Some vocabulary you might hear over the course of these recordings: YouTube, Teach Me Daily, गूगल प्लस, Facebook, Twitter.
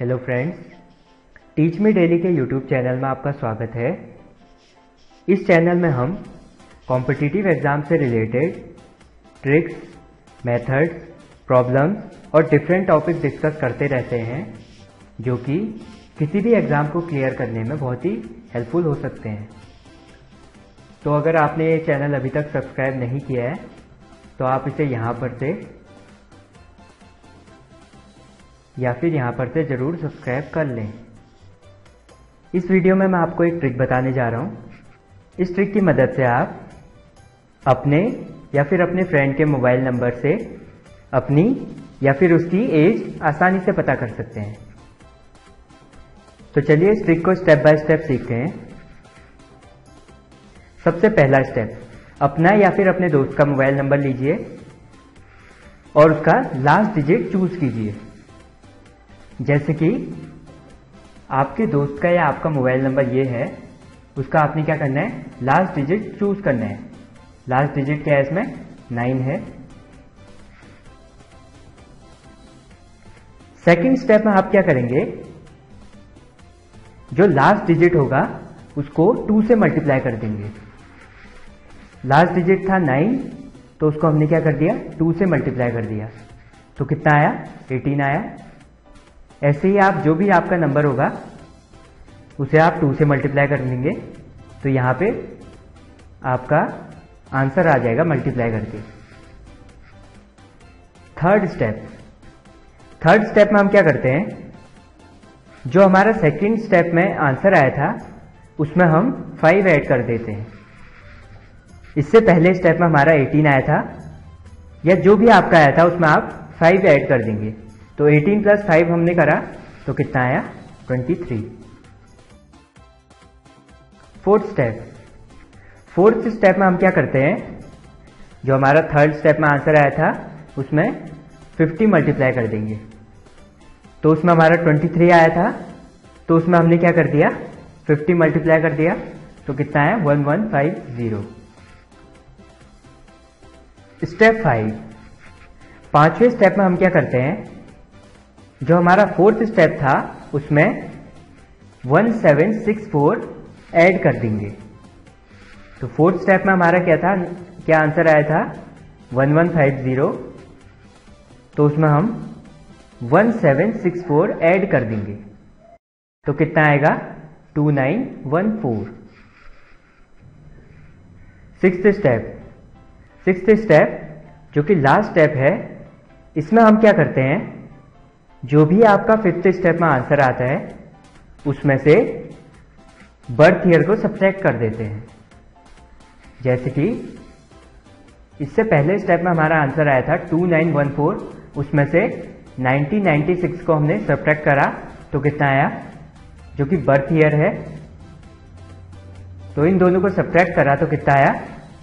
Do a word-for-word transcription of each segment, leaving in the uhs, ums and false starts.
Hello friends, teach me daily के YouTube channel में आपका स्वागत है। इस चैनल में हम कॉम्पिटिटिव एग्ज़ाम से रिलेटेड ट्रिक्स, मेथड्स, प्रॉब्लम्स और डिफरेंट टॉपिक डिस्कस करते रहते हैं जो कि किसी भी एग्ज़ाम को क्लियर करने में बहुत ही हेल्पफुल हो सकते हैं। तो अगर आपने ये चैनल अभी तक सब्सक्राइब नहीं किया है तो आप इसे यहाँ पर से या फिर यहाँ पर से ज़रूर सब्सक्राइब कर लें। इस वीडियो में मैं आपको एक ट्रिक बताने जा रहा हूँ। इस ट्रिक की मदद से आप अपने या फिर अपने फ्रेंड के मोबाइल नंबर से अपनी या फिर उसकी एज आसानी से पता कर सकते हैं। तो चलिए इस ट्रिक को स्टेप बाय स्टेप सीखते हैं। सबसे पहला स्टेप, अपना या फिर अपने दोस्त का मोबाइल नंबर लीजिए और उसका लास्ट डिजिट चूज कीजिए। जैसे कि आपके दोस्त का या आपका मोबाइल नंबर ये है, उसका आपने क्या करना है, लास्ट डिजिट चूज करना है। लास्ट डिजिट क्या है, इसमें नाइन है। सेकंड स्टेप में आप क्या करेंगे, जो लास्ट डिजिट होगा उसको टू से मल्टीप्लाई कर देंगे। लास्ट डिजिट था नाइन तो उसको हमने क्या कर दिया, टू से मल्टीप्लाई कर दिया। तो कितना आया, एटीन आया। ऐसे ही आप जो भी आपका नंबर होगा उसे आप टू से मल्टीप्लाई कर लेंगे तो यहाँ पे आपका आंसर आ जाएगा मल्टीप्लाई करके। थर्ड स्टेप, थर्ड स्टेप में हम क्या करते हैं, जो हमारा सेकंड स्टेप में आंसर आया था उसमें हम फाइव ऐड कर देते हैं। इससे पहले स्टेप में हमारा एटीन आया था या जो भी आपका आया था उसमें आप फाइव ऐड कर देंगे। तो एटीन प्लस फाइव हमने करा तो कितना आया, twenty three. Fourth step, fourth step में हम क्या करते हैं, जो हमारा थर्ड स्टेप में आंसर आया था उसमें फिफ्टी मल्टीप्लाई कर देंगे। तो उसमें हमारा ट्वेंटी थ्री आया था तो उसमें हमने क्या कर दिया, फिफ्टी मल्टीप्लाई कर दिया तो कितना है, one one five zero. Step five, पांचवें स्टेप में हम क्या करते हैं, जो हमारा फोर्थ स्टेप था उसमें one seven six four add कर देंगे। तो फोर्थ स्टेप में हमारा क्या था, क्या आंसर आया था, वन वन फाइव जीरो। तो उसमें हम one seven six four add कर देंगे तो कितना आएगा, two nine one four. Sixth step, sixth step जो कि लास्ट स्टेप है, इसमें हम क्या करते हैं, जो भी आपका फिफ्थ स्टेप में आंसर आता है उसमें से बर्थ ईयर को सब्ट्रैक्ट कर देते हैं। जैसे कि इससे पहले स्टेप में हमारा आंसर आया था टू नाइन वन फोर, उसमें से नाइनटीन नाइंटी सिक्स को हमने सब्ट्रैक्ट करा तो कितना आया, जो कि बर्थ ईयर है। तो इन दोनों को सब्ट्रैक्ट करा तो कितना आया,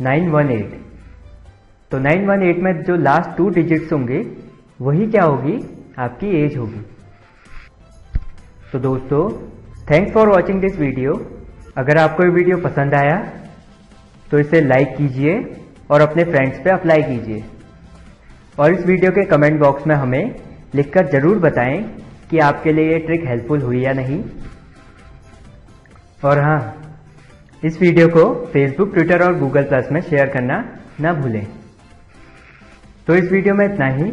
नाइन वन एट। तो नाइन वन एट में जो लास्ट टू डिजिट्स होंगे वही क्या होगी, आपकी एज होगी। तो दोस्तों, thanks for watching this video. अगर आपको ये वीडियो पसंद आया तो इसे लाइक कीजिए और अपने फ्रेंड्स पे अप्लाई कीजिए। और इस वीडियो के कमेंट बॉक्स में हमें लिखकर ज़रूर बताएं कि आपके लिए ये ट्रिक हेल्पफुल हुई या नहीं। और हाँ, इस वीडियो को फेसबुक, ट्विटर और गूगल प्लस में शेयर करना ना भूलें। तो इस वीडियो में इतना ही।